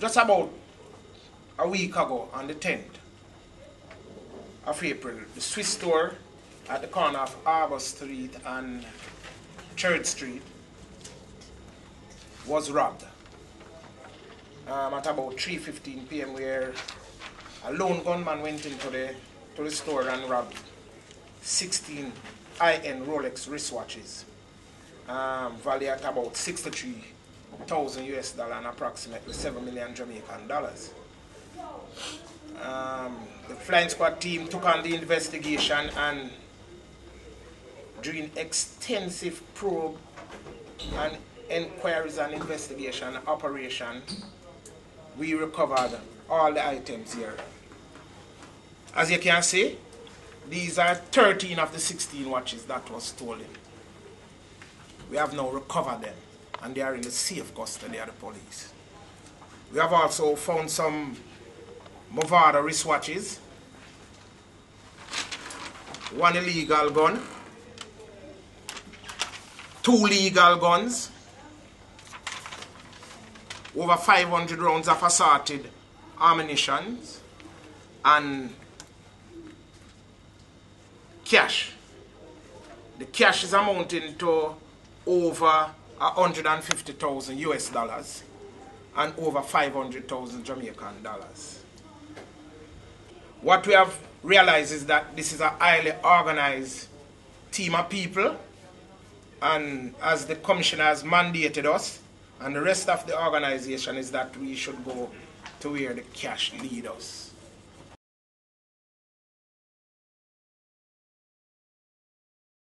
just about a week ago, on the 10th of April, the Swiss store at the corner of Arbor Street and Church Street was robbed at about 3:15 p.m. where a lone gunman went into the store and robbed 16 high-end Rolex wristwatches, valued at about $63,000 and approximately 7 million Jamaican dollars. The Flying Squad team took on the investigation, and during extensive probe and inquiries and investigation operation, we recovered all the items here. As you can see, these are 13 of the 16 watches that was stolen. We have now recovered them, and they are in the safe custody of the police. We have also found some Movada wristwatches, one illegal gun, two legal guns, over 500 rounds of assorted ammunition, and cash. The cash is amounting to over $150,000 and over 500,000 Jamaican dollars. What we have realized is that this is a highly organized team of people, and as the commissioner has mandated us and the rest of the organization, is that we should go to where the cash leads us.